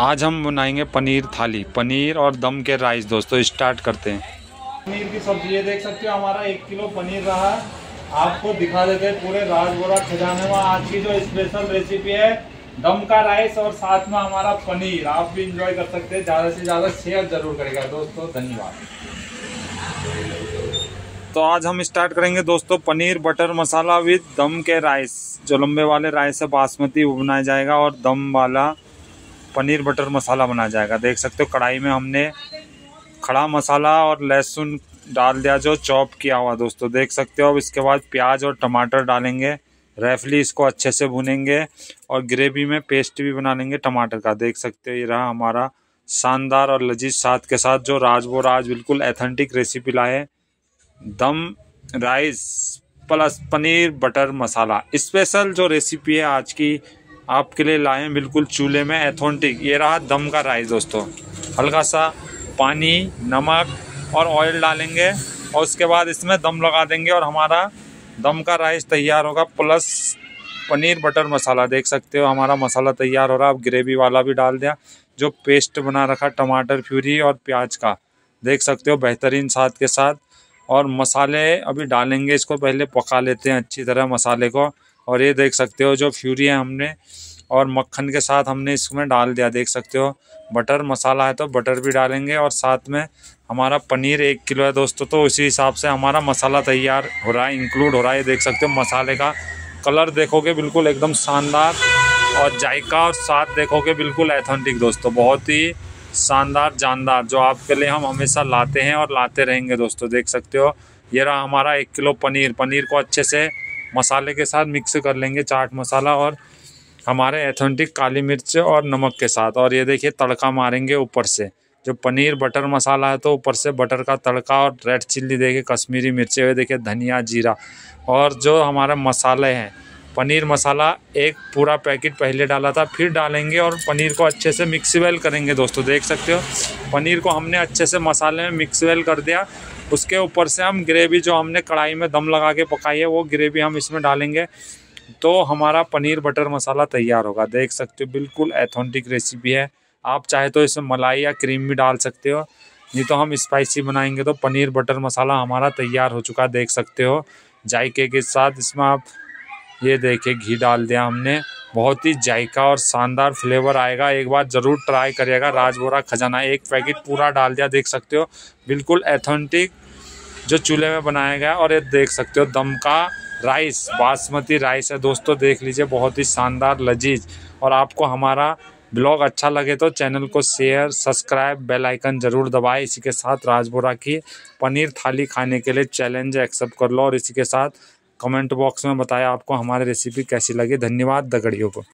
आज हम बनाएंगे पनीर थाली, पनीर और दम के राइस। दोस्तों स्टार्ट करते हैं। पनीर की सब्जी ये देख सकते हो, हमारा 1 किलो पनीर रहा। आपको दिखा देते हैं पूरे राज बोरा खजाने में आज की जो स्पेशल रेसिपी है, दम का राइस और साथ में हमारा पनीर। आप भी इंजॉय कर सकते हैं, ज़्यादा से ज़्यादा शेयर जरूर करेगा दोस्तों, धन्यवाद। तो आज हम स्टार्ट करेंगे दोस्तों paneer butter masala with them के राइस। जो लंबे वाले राइस है बासमती वो बनाया जाएगा और दम वाला पनीर बटर मसाला बनाया जाएगा। देख सकते हो कढ़ाई में हमने खड़ा मसाला और लहसुन डाल दिया जो चॉप किया हुआ दोस्तों, देख सकते हो। अब इसके बाद प्याज और टमाटर डालेंगे, रेफली इसको अच्छे से भुनेंगे और ग्रेवी में पेस्ट भी बना लेंगे टमाटर का। देख सकते हो ये रहा हमारा शानदार और लजीज साथ के साथ जो राज बोरा आज बिल्कुल एथेंटिक रेसिपी लाए, dum rice plus paneer butter masala. Special जो रेसिपी है आज की आपके लिए लाए हैं बिल्कुल चूल्हे में एथेंटिक। ये रहा दम का राइस दोस्तों। हल्का सा पानी, नमक और ऑयल डालेंगे और उसके बाद इसमें दम लगा देंगे और हमारा दम का राइस तैयार होगा प्लस पनीर बटर मसाला। देख सकते हो हमारा मसाला तैयार हो रहा है। अब ग्रेवी वाला भी डाल दिया जो पेस्ट बना रखा टमाटर प्यूरी और प्याज का, देख सकते हो बेहतरीन साथ के साथ। और मसाले अभी डालेंगे, इसको पहले पका लेते हैं अच्छी तरह मसाले को। और ये देख सकते हो जो प्यूरी है हमने और मक्खन के साथ हमने इसमें डाल दिया। देख सकते हो बटर मसाला है तो बटर भी डालेंगे और साथ में हमारा पनीर 1 किलो है दोस्तों, तो उसी हिसाब से हमारा मसाला तैयार हो रहा है, इंक्लूड हो रहा है। ये देख सकते हो मसाले का कलर देखोगे बिल्कुल एकदम शानदार और जायका और साथ देखोगे बिल्कुल एथेंटिक दोस्तों, बहुत ही शानदार जानदार जो आपके लिए हम हमेशा लाते हैं और लाते रहेंगे दोस्तों। देख सकते हो ये रहा हमारा 1 किलो पनीर। पनीर को अच्छे से मसाले के साथ मिक्स कर लेंगे, चाट मसाला और हमारे एथेंटिक काली मिर्च और नमक के साथ। और ये देखिए तड़का मारेंगे ऊपर से, जो पनीर बटर मसाला है तो ऊपर से बटर का तड़का और रेड चिल्ली, देखिए कश्मीरी मिर्चें, हुए देखिए धनिया जीरा। और जो हमारा मसाले हैं पनीर मसाला एक पूरा पैकेट पहले डाला था, फिर डालेंगे और पनीर को अच्छे से मिक्स वेल करेंगे दोस्तों। देख सकते हो पनीर को हमने अच्छे से मसाले में मिक्स वेल कर दिया। उसके ऊपर से हम ग्रेवी जो हमने कढ़ाई में दम लगा के पकाई है वो ग्रेवी हम इसमें डालेंगे तो हमारा पनीर बटर मसाला तैयार होगा। देख सकते हो बिल्कुल एथेंटिक रेसिपी है। आप चाहे तो इसमें मलाई या क्रीम भी डाल सकते हो, नहीं तो हम स्पाइसी बनाएंगे। तो पनीर बटर मसाला हमारा तैयार हो चुका, देख सकते हो जायके के साथ। इसमें आप ये देखिए घी डाल दिया हमने, बहुत ही जायका और शानदार फ्लेवर आएगा। एक बार ज़रूर ट्राई करिएगा राज बोरा खजाना। एक पैकेट पूरा डाल दिया, देख सकते हो बिल्कुल एथेंटिक जो चूल्हे में बनाया गया। और ये देख सकते हो दम का राइस, बासमती राइस है दोस्तों, देख लीजिए बहुत ही शानदार लजीज। और आपको हमारा ब्लॉग अच्छा लगे तो चैनल को शेयर, सब्सक्राइब, बेल आइकन ज़रूर दबाएं। इसी के साथ राज बोरा की पनीर थाली खाने के लिए चैलेंज एक्सेप्ट कर लो और इसी के साथ कमेंट बॉक्स में बताया आपको हमारी रेसिपी कैसी लगी। धन्यवाद दगड़ियों को।